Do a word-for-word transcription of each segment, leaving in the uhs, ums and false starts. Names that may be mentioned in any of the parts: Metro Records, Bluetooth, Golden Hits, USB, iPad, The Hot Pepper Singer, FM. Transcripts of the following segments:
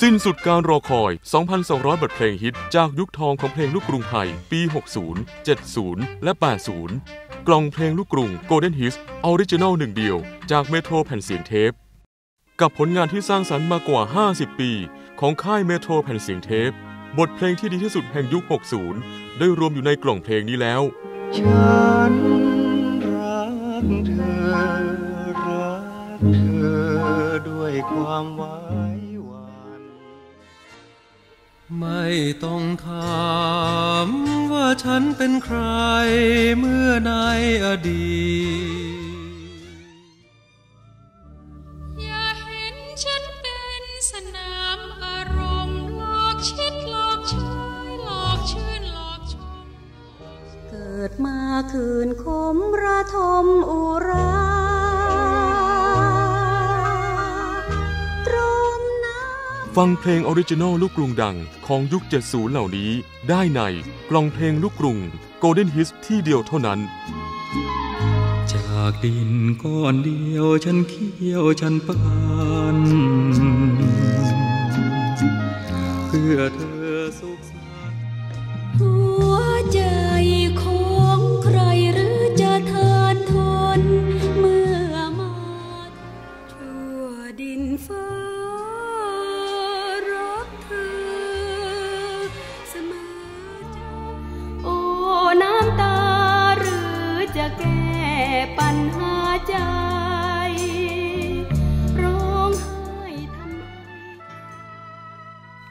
สิ้นสุดการรอคอย สองพันสองร้อย บทเพลงฮิตจากยุคทองของเพลงลูกกรุงไทยปี หกสิบ เจ็ดสิบ และ แปดสิบ กล่องเพลงลูกกรุง Golden Hits Original หนึ่งเดียวจากเมโทรแผ่นเสียงเทปกับผลงานที่สร้างสรรค์มากว่าห้าสิบปีของค่ายเมโทรแผ่นเสียงเทปบทเพลงที่ดีที่สุดแห่งยุคหกสิบได้รวมอยู่ในกล่องเพลงนี้แล้วฉันรักเธอรักเธอด้วยความหวานไม่ต้องถามว่าฉันเป็นใครเมื่อในอดีตอย่าเห็นฉันเป็นสนามอารมณ์หลอกชิดหลอกชายหลอกชื่นหลอกชมเกิดมาคืนคมระทมอุราฟังเพลงออริจินอลลูกกรุงดังของยุคเจ็ดสิบเหล่านี้ได้ในกล่องเพลงลูกกรุง Golden Hits ที่เดียวเท่านั้นจากดินก้อนเดียวฉันเคี้ยวฉันปั้นเพื่อเธอสุขสันต์หัวใจของใครหรือจะทนทนเมื่อมาทั่วดินฟ้าน้ำตาหรือจะแก้ปัญหาใจร้องไห้ทำไม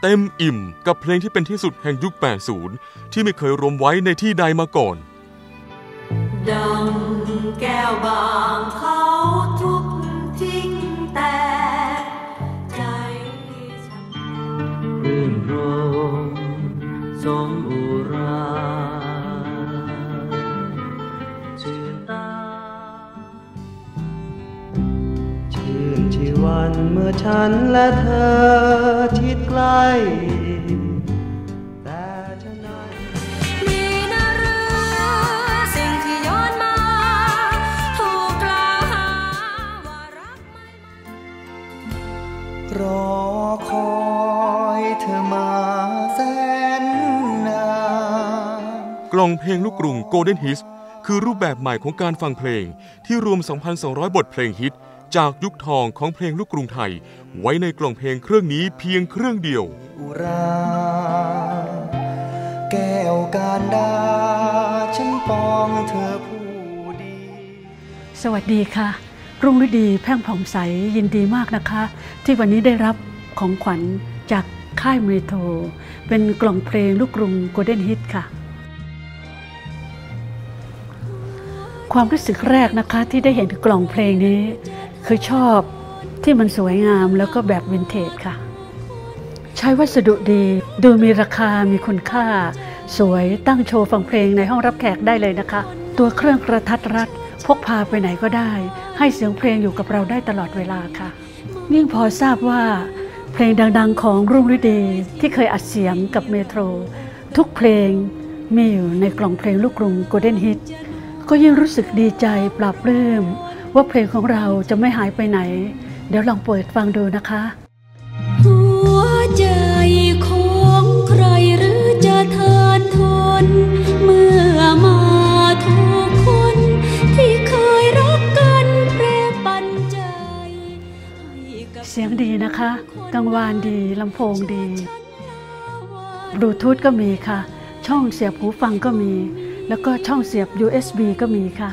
เต็มอิ่มกับเพลงที่เป็นที่สุดแห่งยุคแปดสิบที่ไม่เคยรวมไว้ในที่ใดมาก่อนดังแก้วบางเขาทุกทิ้งแต่ใจฉันรื่นรมสมอุราวันเมื่อฉันและเธอชิดใกล้แต่ฉันนั้นมีนะหรือสิ่งที่ย้อนมาถูกกล่าวหาว่ารักไม่รอคอยเธอมาแสนนานกล่องเพลงลูกกรุง Golden Hits คือรูปแบบใหม่ของการฟังเพลงที่รวม สองพันสองร้อย บทเพลงฮิตจากยุคทองของเพลงลูกกรุงไทยไว้ในกล่องเพลงเครื่องนี้เพียงเครื่องเดียวอุราแก้วการดาฉันปองเธอผู้ดีสวัสดีค่ะรุ่งฤดีแพ่งผ่องใสยินดีมากนะคะที่วันนี้ได้รับของขวัญจากค่ายเมโทรเป็นกล่องเพลงลูกกรุง Golden Hits ค่ะความรู้สึกแรกนะคะที่ได้เห็นกล่องเพลงนี้คือชอบที่มันสวยงามแล้วก็แบบวินเทจค่ะใช้วัสดุดีดูมีราคามีคุณค่าสวยตั้งโชว์ฟังเพลงในห้องรับแขกได้เลยนะคะตัวเครื่องกระทัดรัดพกพาไปไหนก็ได้ให้เสียงเพลงอยู่กับเราได้ตลอดเวลาค่ะยิ่งพอทราบว่าเพลงดังๆของรุ่งฤดีที่เคยอัดเสียงกับเมโทรทุกเพลงมีอยู่ในกล่องเพลงลูกกรุง Golden Hitsก็ยิ่งรู้สึกดีใจปลาบปลื้มว่าเพลงของเราจะไม่หายไปไหนเดี๋ยวลองเปิดฟังดูนะคะหัวใจของใครหรือจะทนทนเมื่อมาทุกคนที่เคยรักกันแปรปันใจเสียงดีนะคะกังวานดีลำโพงดีบลูทูธก็มีค่ะช่องเสียบหูฟังก็มีแล้วก็ช่องเสียบ ยู เอส บี ก็มีค่ะ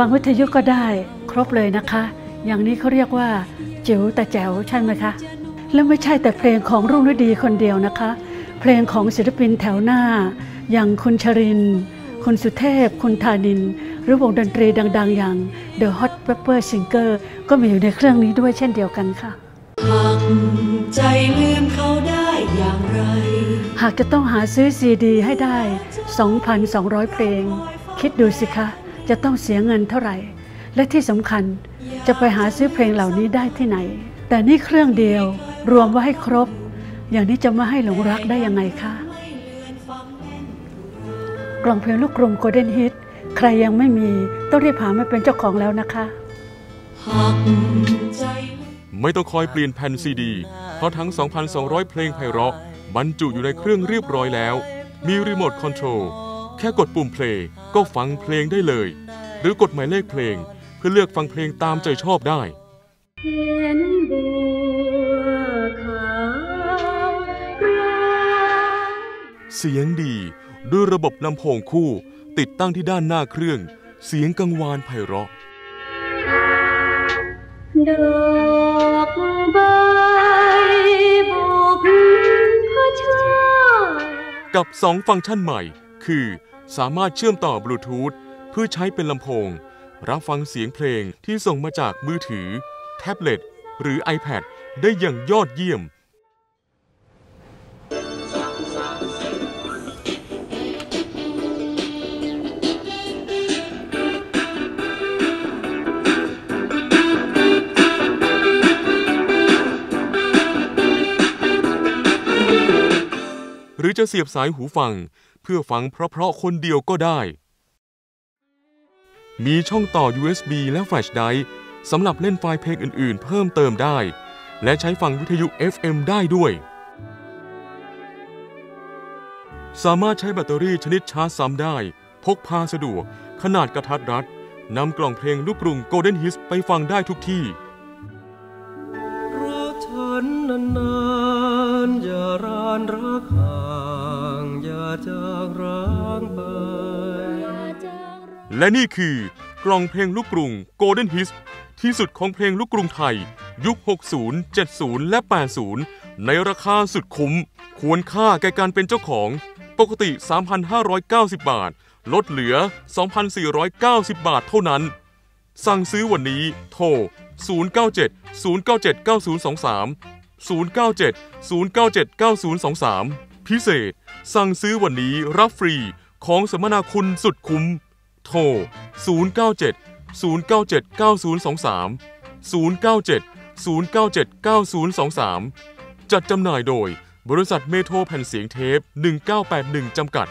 ฟังวิทยุก็ได้ครบเลยนะคะอย่างนี้เขาเรียกว่าเจ๋วแต่แจ๋วใช่ไหมคะและไม่ใช่แต่เพลงของรุ่งฤดีคนเดียวนะคะเพลงของศิลปินแถวหน้าอย่างคุณชรินทร์คุณสุเทพคุณธานินทร์หรือวงดนตรีดังๆอย่าง The Hot Pepper Singer ก็มีอยู่ในเครื่องนี้ด้วยเช่นเดียวกันค่ะหากใจลืมเขาได้อย่างไรหากจะต้องหาซื้อซีดีให้ได้ สองพันสองร้อย เพลงคิดดูสิคะจะต้องเสียเงินเท่าไหร่และที่สำคัญจะไปหาซื้อเพลงเหล่านี้ได้ที่ไหนแต่นี่เครื่องเดียวรวมไว้ให้ครบอย่างนี้จะมาให้หลงรักได้ยังไงคะกล่องเพลงลูกกรุง Golden Hits ใครยังไม่มีต้องรีบหามาเป็นเจ้าของแล้วนะคะไม่ต้องคอยเปลี่ยนแผ่นซีดี เพราะทั้ง สองพันสองร้อย เพลงไพเราะบรรจุอยู่ในเครื่องเรียบร้อยแล้วมีรีโมทคอนโทรลแค่กดปุ่มเพลงก็ฟังเพลงได้เลยหรือกดหมายเลขเพลงเพื่อเลือกฟังเพลงตามใจชอบได้เสียงดีด้วยระบบลำโพงคู่ติดตั้งที่ด้านหน้าเครื่องเสียงกังวานไพเราะดอกใบโบกพระชากับสองฟังก์ชันใหม่คือสามารถเชื่อมต่อบลูทูธเพื่อใช้เป็นลำโพงรับฟังเสียงเพลงที่ส่งมาจากมือถือแท็บเล็ตหรือ ไอแพด ได้อย่างยอดเยี่ยมหรือจะเสียบสายหูฟังเพื่อฟังเพราะๆคนเดียวก็ได้มีช่องต่อ ยูเอสบี และแฟลชไดรฟ์สำหรับเล่นไฟล์เพลงอื่นๆเพิ่มเติมได้และใช้ฟังวิทยุ เอฟเอ็ม ได้ด้วยสามารถใช้แบตเตอรี่ชนิดชาร์จซ้ำได้พกพาสะดวกขนาดกระทัดรัดนำกล่องเพลงลูกกรุง Golden Hits ไปฟังได้ทุกที่รักฉันนานๆอย่าร้านรักห่างอย่าจากร้างไปและนี่คือกล่องเพลงลูกกรุง Golden Hits ที่สุดของเพลงลูกกรุงไทยยุคหกสิบ เจ็ดสิบ และแปดสิบในราคาสุดคุ้มควรค่าแก่การเป็นเจ้าของปกติ สามพันห้าร้อยเก้าสิบ บาทลดเหลือ สองพันสี่ร้อยเก้าสิบ บาทเท่านั้นสั่งซื้อวันนี้โทร ศูนย์ เก้า เจ็ด ศูนย์ เก้า เจ็ด เก้า ศูนย์ สอง สาม ศูนย์ เก้า เจ็ด ศูนย์ เก้า เจ็ด เก้า ศูนย์ สอง สาม พิเศษสั่งซื้อวันนี้รับฟรีของสมนาคุณสุดคุ้มโทร ศูนย์ เก้า เจ็ด ศูนย์ เก้า เจ็ด เก้า ศูนย์ สอง สาม ศูนย์ เก้า เจ็ด ศูนย์ เก้า เจ็ด เก้า ศูนย์ สอง สาม จัดจำหน่ายโดยบริษัทเมโทรแผ่นเสียงเทป หนึ่งเก้าแปดหนึ่ง จำกัด